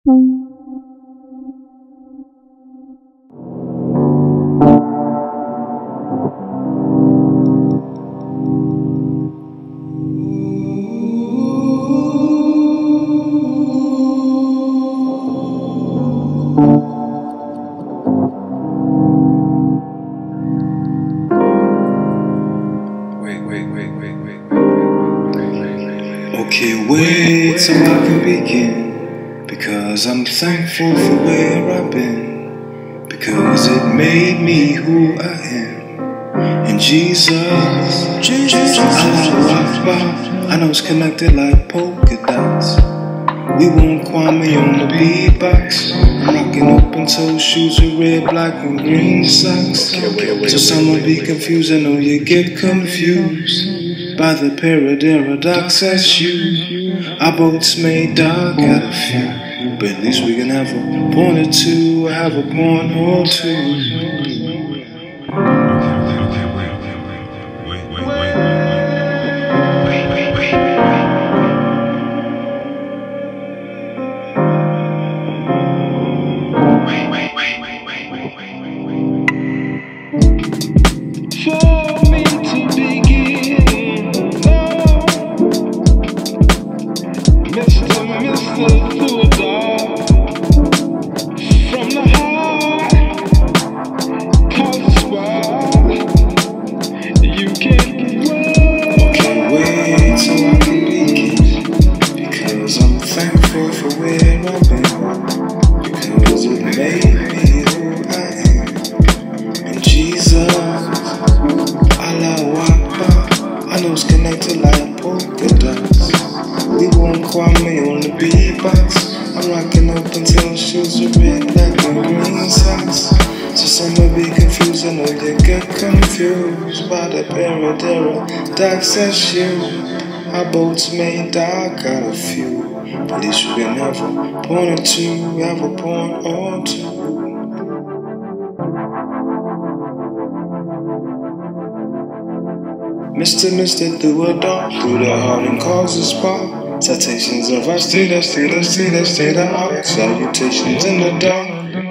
Okay, wait so I can begin, because I'm thankful for where I've been, because it made me who I am. And Jesus, I know it's connected like polka dots. We won't Kwame on the beatbox. I'm rocking open-toe shoes with red, black, and green socks. So someone be confused, I know you get confused by the paradox that's you. Our boats may dock at a few, but at least we can have a point or two, have a point or two. Kwame on the beatbox, I'm rocking open-toe shoes with red, black, and green socks. So some will be confused, I know you get confused by the paradox that's you. Our boats may dock at a few, but at least you can have a point or two, have a point or two. Mister threw a dart through the heart and caused a spark. Citations of our state, our state, our state, our state, our state, our salutations in the dark.